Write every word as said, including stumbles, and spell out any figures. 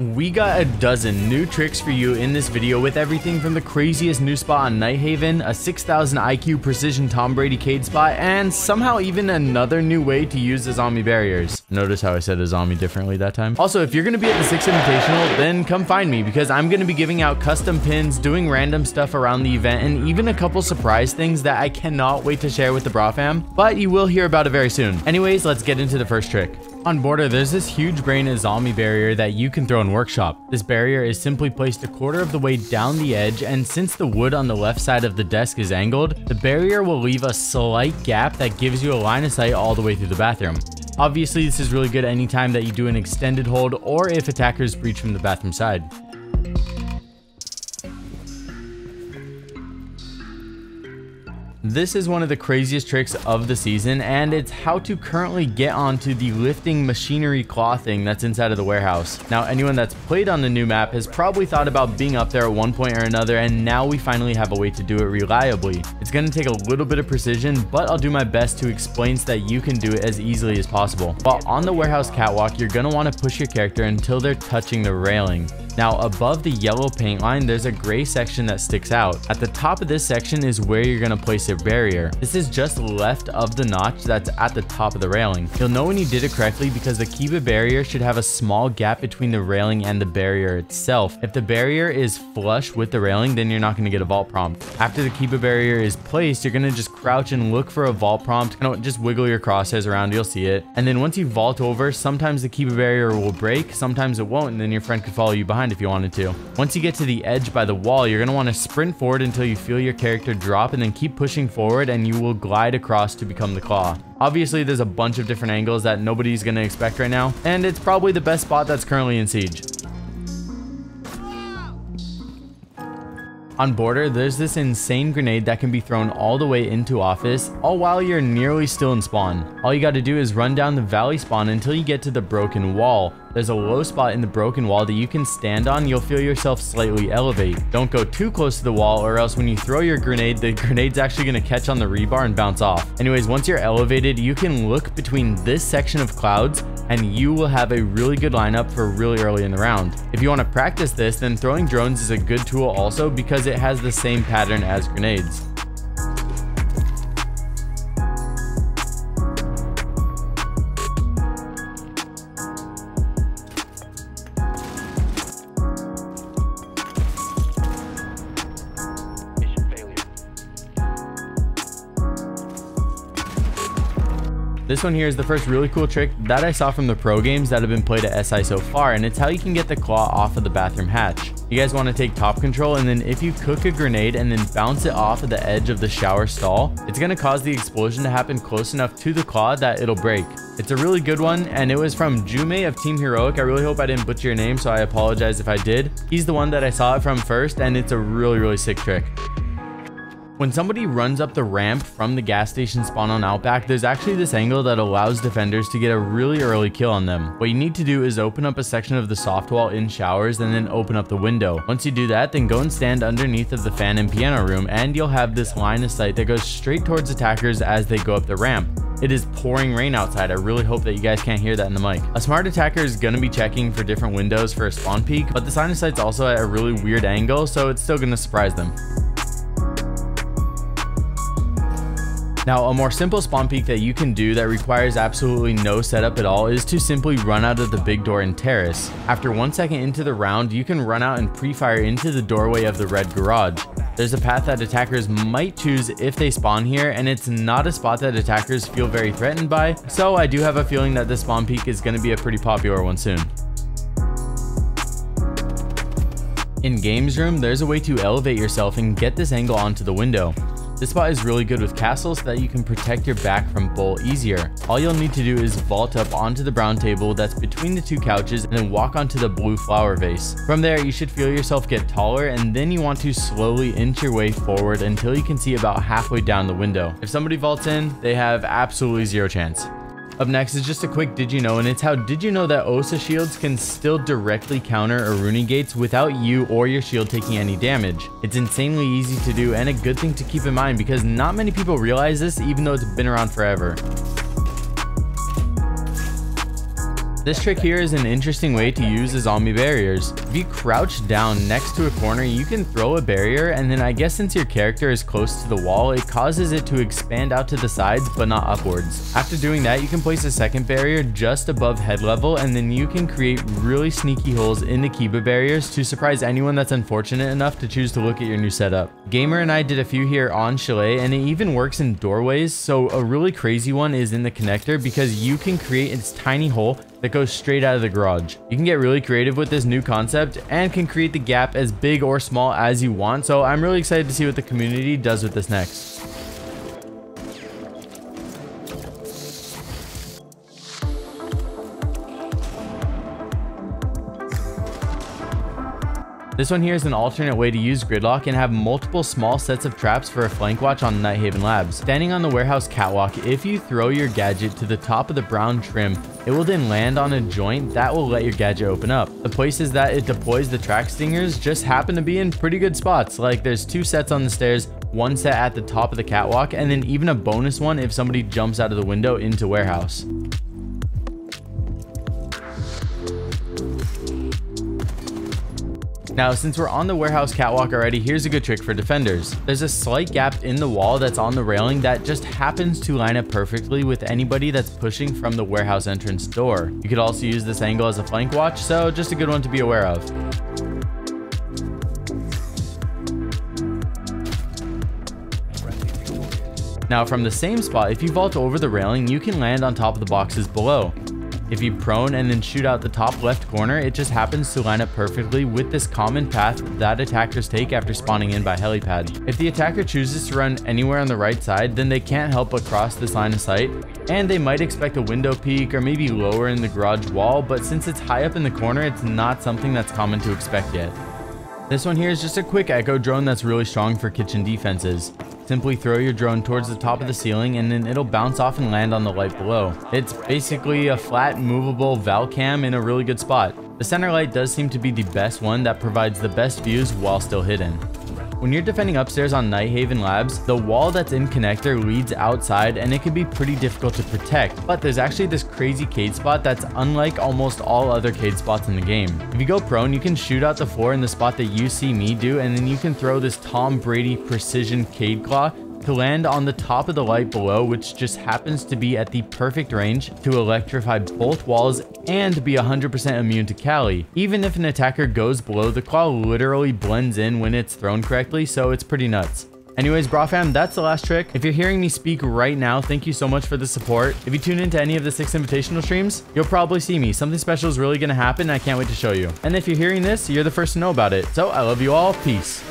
We got a dozen new tricks for you in this video, with everything from the craziest new spot on Nighthaven, a six thousand I Q precision Tom Brady Kaid spot, and somehow even another new way to use Azami barriers. Notice how I said Azami differently that time. Also, if you're going to be at the sixth Invitational, then come find me, because I'm going to be giving out custom pins, doing random stuff around the event, and even a couple surprise things that I cannot wait to share with the Bra fam, but you will hear about it very soon. Anyways, let's get into the first trick. On Border, there's this huge brain Azami barrier that you can throw in Workshop. This barrier is simply placed a quarter of the way down the edge, and since the wood on the left side of the desk is angled, the barrier will leave a slight gap that gives you a line of sight all the way through the bathroom. Obviously, this is really good anytime that you do an extended hold or if attackers breach from the bathroom side. This is one of the craziest tricks of the season, and it's how to currently get onto the lifting machinery claw thing that's inside of the warehouse. Now, anyone that's played on the new map has probably thought about being up there at one point or another, and now we finally have a way to do it reliably. It's going to take a little bit of precision, but I'll do my best to explain so that you can do it as easily as possible. While on the warehouse catwalk, you're going to want to push your character until they're touching the railing. Now, above the yellow paint line, there's a gray section that sticks out. At the top of this section is where you're going to place your barrier. This is just left of the notch that's at the top of the railing. You'll know when you did it correctly because the Kiba barrier should have a small gap between the railing and the barrier itself. If the barrier is flush with the railing, then you're not going to get a vault prompt. After the Kiba barrier is placed, you're going to just crouch and look for a vault prompt. You know, just wiggle your crosshairs around, you'll see it. And then once you vault over, sometimes the Kiba barrier will break, sometimes it won't, and then your friend could follow you behind if you wanted to. Once you get to the edge by the wall, you're going to want to sprint forward until you feel your character drop, and then keep pushing forward and you will glide across to become the claw. Obviously, there's a bunch of different angles that nobody's going to expect right now, and it's probably the best spot that's currently in siege. On Border, there's this insane grenade that can be thrown all the way into office, all while you're nearly still in spawn. All you got to do is run down the valley spawn until you get to the broken wall. There's a low spot in the broken wall that you can stand on. You'll feel yourself slightly elevate. Don't go too close to the wall, or else when you throw your grenade, the grenade's actually going to catch on the rebar and bounce off. Anyways, once you're elevated, you can look between this section of clouds and you will have a really good lineup for really early in the round. If you want to practice this, then throwing drones is a good tool also, because it has the same pattern as grenades. This one here is the first really cool trick that I saw from the pro games that have been played at S I so far, and it's how you can get the claw off of the bathroom hatch. You guys want to take top control, and then if you cook a grenade and then bounce it off of the edge of the shower stall, it's going to cause the explosion to happen close enough to the claw that it'll break. It's a really good one, and it was from Jumei of Team Heroic. I really hope I didn't butcher your name, so I apologize if I did. He's the one that I saw it from first, and it's a really, really sick trick. When somebody runs up the ramp from the gas station spawn on Outback, there's actually this angle that allows defenders to get a really early kill on them. What you need to do is open up a section of the soft wall in showers and then open up the window. Once you do that, then go and stand underneath of the fan and piano room, and you'll have this line of sight that goes straight towards attackers as they go up the ramp. It is pouring rain outside. I really hope that you guys can't hear that in the mic. A smart attacker is going to be checking for different windows for a spawn peek, but the sign of sight's also at a really weird angle, so it's still going to surprise them. Now, a more simple spawn peek that you can do that requires absolutely no setup at all is to simply run out of the big door and terrace. After one second into the round, you can run out and pre-fire into the doorway of the red garage. There's a path that attackers might choose if they spawn here, and it's not a spot that attackers feel very threatened by, so I do have a feeling that this spawn peek is going to be a pretty popular one soon. In Games Room, there's a way to elevate yourself and get this angle onto the window. This spot is really good with castles so that you can protect your back from bull easier. All you'll need to do is vault up onto the brown table that's between the two couches and then walk onto the blue flower vase. From there, you should feel yourself get taller, and then you want to slowly inch your way forward until you can see about halfway down the window. If somebody vaults in, they have absolutely zero chance. Up next is just a quick did you know, and it's how did you know that Osa shields can still directly counter Aruni gates without you or your shield taking any damage. It's insanely easy to do and a good thing to keep in mind, because not many people realize this even though it's been around forever. This trick here is an interesting way to use Azami barriers. If you crouch down next to a corner, you can throw a barrier, and then I guess since your character is close to the wall, it causes it to expand out to the sides but not upwards. After doing that, you can place a second barrier just above head level, and then you can create really sneaky holes in the Kiba barriers to surprise anyone that's unfortunate enough to choose to look at your new setup. Gamer and I did a few here on Chalet, and it even works in doorways, so a really crazy one is in the connector because you can create its tiny hole that goes straight out of the garage. You can get really creative with this new concept and can create the gap as big or small as you want, so I'm really excited to see what the community does with this next. This one here is an alternate way to use Gridlock and have multiple small sets of traps for a flank watch on Nighthaven Labs. Standing on the warehouse catwalk, if you throw your gadget to the top of the brown trim, it will then land on a joint that will let your gadget open up. The places that it deploys the track stingers just happen to be in pretty good spots, like there's two sets on the stairs, one set at the top of the catwalk, and then even a bonus one if somebody jumps out of the window into warehouse. Now, since we're on the warehouse catwalk already, here's a good trick for defenders. There's a slight gap in the wall that's on the railing that just happens to line up perfectly with anybody that's pushing from the warehouse entrance door. You could also use this angle as a flank watch, so just a good one to be aware of. Now, from the same spot, if you vault over the railing, you can land on top of the boxes below. If you prone and then shoot out the top left corner, it just happens to line up perfectly with this common path that attackers take after spawning in by helipad. If the attacker chooses to run anywhere on the right side, then they can't help but cross this line of sight, and they might expect a window peek or maybe lower in the garage wall, but since it's high up in the corner, it's not something that's common to expect yet. This one here is just a quick Echo drone that's really strong for kitchen defenses. Simply throw your drone towards the top of the ceiling and then it'll bounce off and land on the light below. It's basically a flat, movable Valcam in a really good spot. The center light does seem to be the best one that provides the best views while still hidden. When you're defending upstairs on Nighthaven Labs, the wall that's in connector leads outside and it can be pretty difficult to protect, but there's actually this crazy Kaid spot that's unlike almost all other Kaid spots in the game. If you go prone, you can shoot out the floor in the spot that you see me do, and then you can throw this Tom Brady precision Kaid claw to land on the top of the light below, which just happens to be at the perfect range to electrify both walls and be one hundred percent immune to Kali. Even if an attacker goes below, the claw literally blends in when it's thrown correctly, so it's pretty nuts. Anyways, bro fam, that's the last trick. If you're hearing me speak right now, thank you so much for the support. If you tune into any of the six invitational streams, you'll probably see me. Something special is really gonna happen and I can't wait to show you. And if you're hearing this, you're the first to know about it. So I love you all, peace.